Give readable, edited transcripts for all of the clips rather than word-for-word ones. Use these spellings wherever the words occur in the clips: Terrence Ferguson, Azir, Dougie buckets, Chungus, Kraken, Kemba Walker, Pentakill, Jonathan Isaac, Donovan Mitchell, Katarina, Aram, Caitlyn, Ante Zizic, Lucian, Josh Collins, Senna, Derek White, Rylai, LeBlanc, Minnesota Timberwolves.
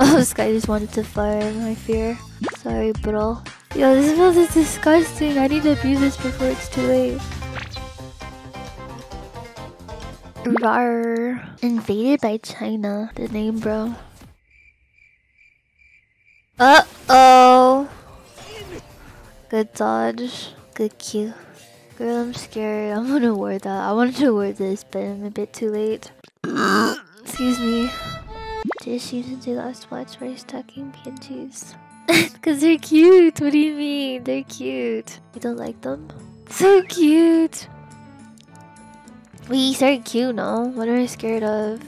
Oh, this guy just wanted to fire in my fear. Sorry, bro. Yo, this build is disgusting. I need to abuse this before it's too late. Rawr. Invaded by China. The name, bro. Uh-oh. Good dodge. Good Q. Girl, I'm scared. I'm gonna wear that. I wanted to wear this, but I'm a bit too late. Excuse me. Just used to do last watch where he's talking PNGs. Because they're cute. What do you mean? They're cute. You don't like them? So cute. We are cute, no? What am I scared of?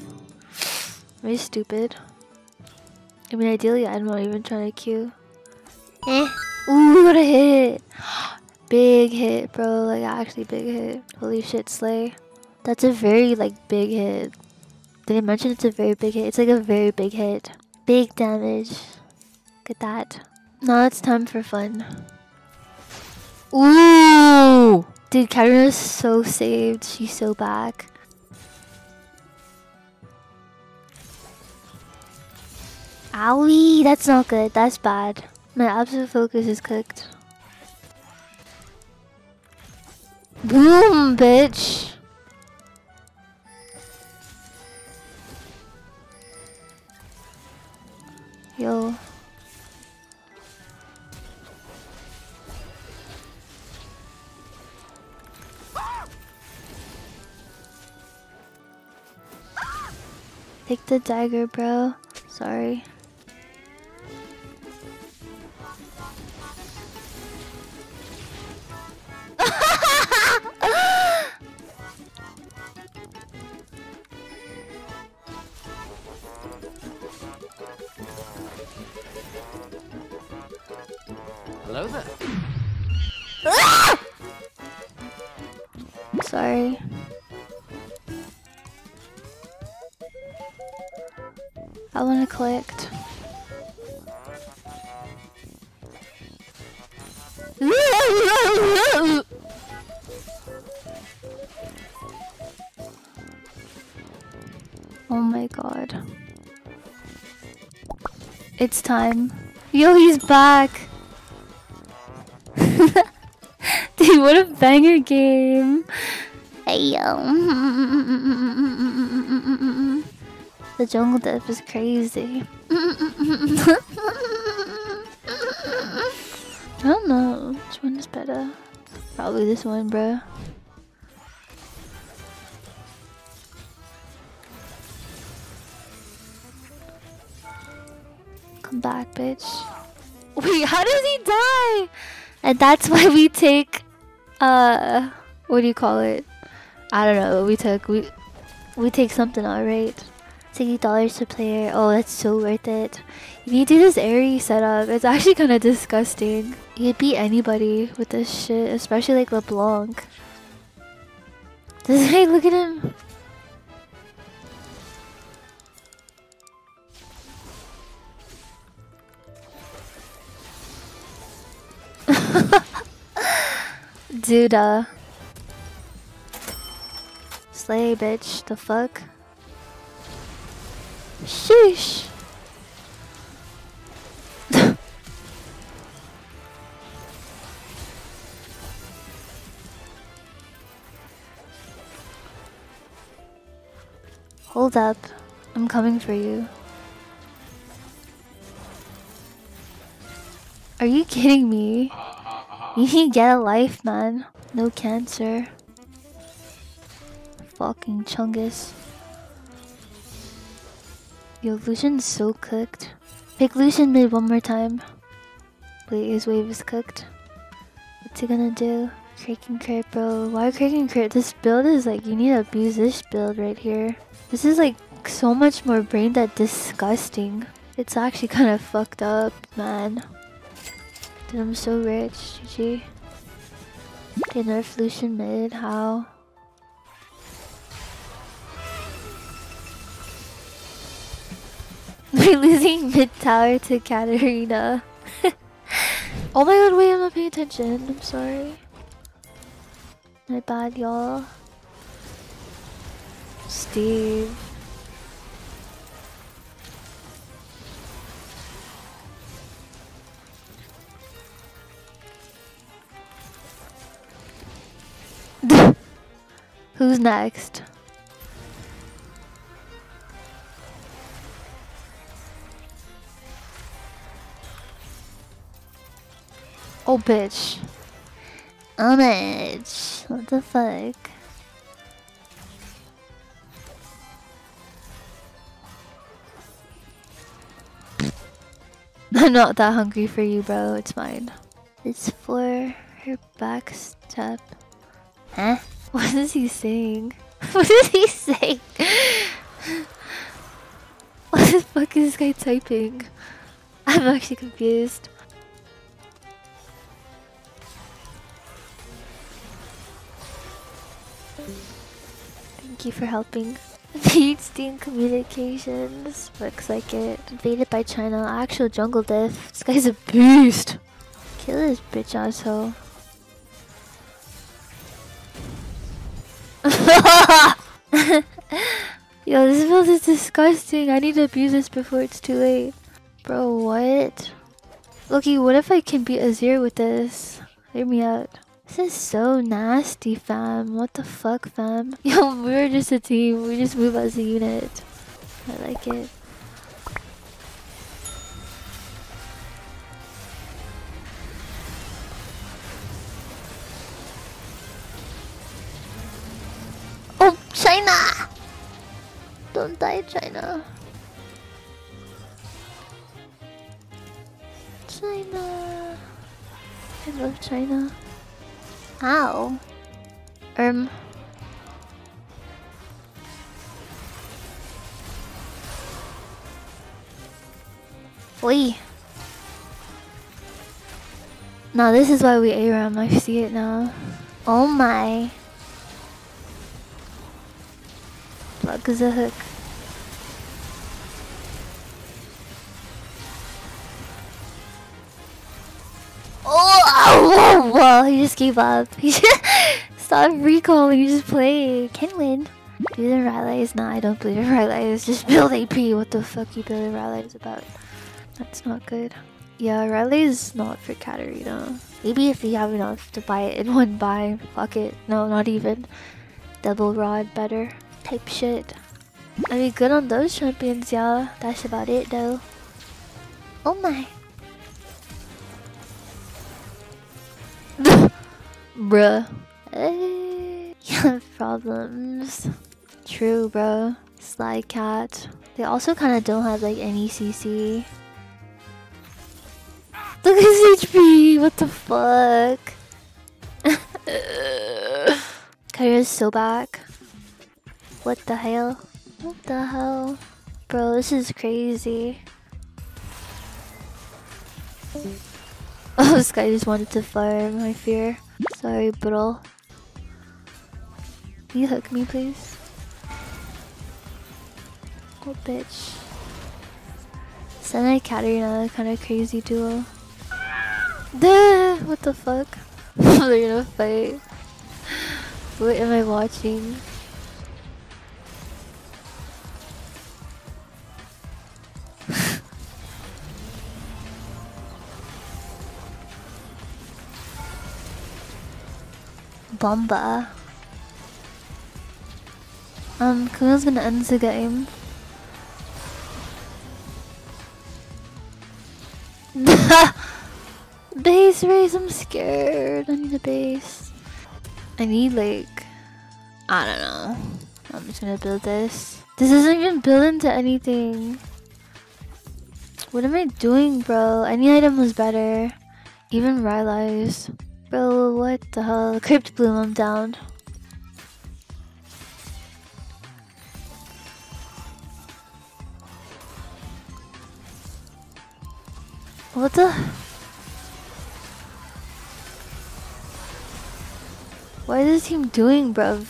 Am I stupid? I mean, ideally, I'm not even trying to queue. Eh. Ooh, what a hit! Big hit, bro. Like, actually big hit. Holy shit, slay. That's a very, like, big hit. Did I mention it's a very big hit? It's like a very big hit. Big damage. Look at that. Now it's time for fun. Ooh! Dude, Katarina's so saved. She's so back. Owie! That's not good. That's bad. My absolute focus is cooked. Boom, bitch! Yo. Take the dagger, bro. Sorry. Hello there. Ah! Sorry. I want to collect. Oh my god. It's time. Yo, he's back. Dude, what a banger game. Hey, yo. The jungle dip is crazy. I don't know which one is better. Probably this one, bro. Come back, bitch. Wait, how does he die? And that's why we take, what do you call it? I don't know. We take something, all right. $60 per player. Oh, that's so worth it. If you do this airy setup, it's actually kind of disgusting. You could beat anybody with this shit, especially like LeBlanc. Hey, look at him. Dude, slay, bitch. The fuck? Sheesh. Hold up. I'm coming for you. Are you kidding me? You can get a life, man. No cancer. Fucking Chungus. Yo, Lucian's so cooked. Pick Lucian mid one more time. Wait, his wave is cooked. What's he gonna do? Kraken crit, bro. Why Kraken crit? This build is like, you need to abuse this build right here. This is like so much more brain dead disgusting. It's actually kind of fucked up, man. Dude, I'm so rich. GG. They nerfed Lucian mid. How? We're losing mid tower to Katarina. Oh my god, wait, I'm not paying attention. I'm sorry. My bad, y'all. Steve. Who's next? Oh, bitch. Oh, bitch. What the fuck? I'm not that hungry for you, bro. It's mine. It's for her backstab. Huh? What is he saying? What is he saying? What the fuck is this guy typing? I'm actually confused. Thank you for helping. Team communications. Looks like it. Invaded by China. Actual jungle diff. This guy's a beast. Kill this bitch asshole. Yo, this build is disgusting. I need to abuse this before it's too late. Bro, what? Loki, what if I can beat Azir with this? Hear me out. This is so nasty, fam. What the fuck, fam? Yo, we're just a team. We just move as a unit. I like it. Oh, China! Don't die, China. China. I love China. Ow. Wee. Now this is why we Aram. I see it now. Oh my. Block is a hook. Well, he just gave up. He just stop recalling. He just played. Can't win. Believe in Rylai is not. I don't believe in Rylai. It's just build AP. What the fuck you building Rylai is about? That's not good. Yeah, Rylai is not for Katarina. Maybe if you have enough to buy it in one buy, fuck it. No, not even. Double rod better type shit. I mean, good on those champions, y'all. That's about it though. Oh my. Bruh. Yeah, problems. True, bro. Sly cat. They also kind of don't have like any CC. Look at his HP. What the fuck? Katarina's so back. What the hell? What the hell? Bro, this is crazy. Oh, this guy just wanted to farm, I fear. Sorry, bro. Can you hook me, please? Oh, bitch. Senna and Katarina, kind of crazy duo. Duh! What the fuck? They're gonna fight. What am I watching? Bomba. Kuma's gonna end the game. Base race, I'm scared. I need a base. I need like, I don't know. I'm just gonna build this. This isn't even built into anything. What am I doing, bro? Any item was better. Even Rylai's. Bro, what the hell? Crypt Bloom, I'm down. What the? What is this team doing, bruv?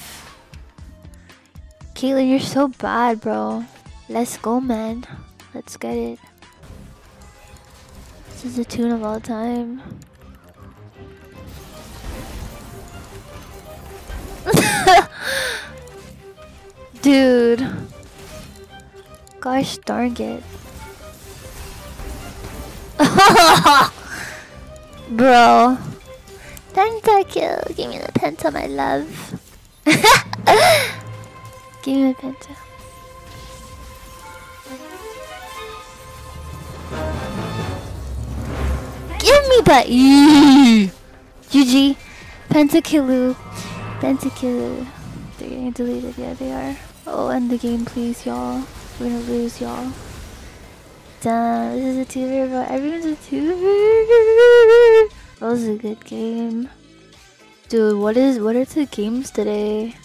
Caitlyn, you're so bad, bro. Let's go, man. Let's get it. This is the tune of all time. Dude. Gosh darn it. Bro. Penta kill. Give me the penta, my love. Give me the penta. Give me that. GG. Pentakill. Pentakill. They're getting deleted. Yeah, they are. Oh, end the game, please, y'all. We're gonna lose, y'all. Damn, this is a tuber, but everyone's a tuber. That was a good game. Dude, what are the games today?